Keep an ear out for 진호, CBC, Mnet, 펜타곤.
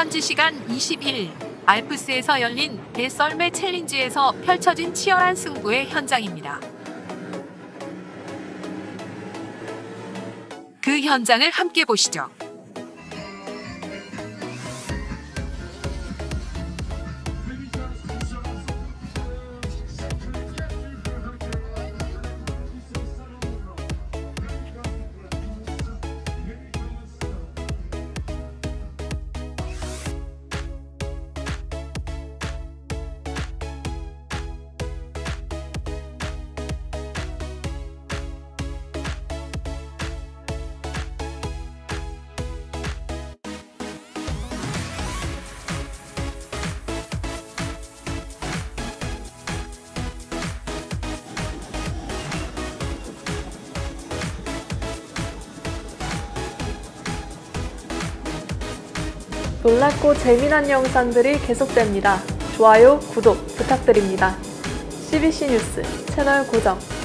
현지 시간 20일 알프스에서 열린 대썰매 챌린지에서 펼쳐진 치열한 승부의 현장입니다. 그 현장을 함께 보시죠. 놀랍고 재미난 영상들이 계속됩니다. 좋아요, 구독 부탁드립니다. CBC 뉴스 채널 고정.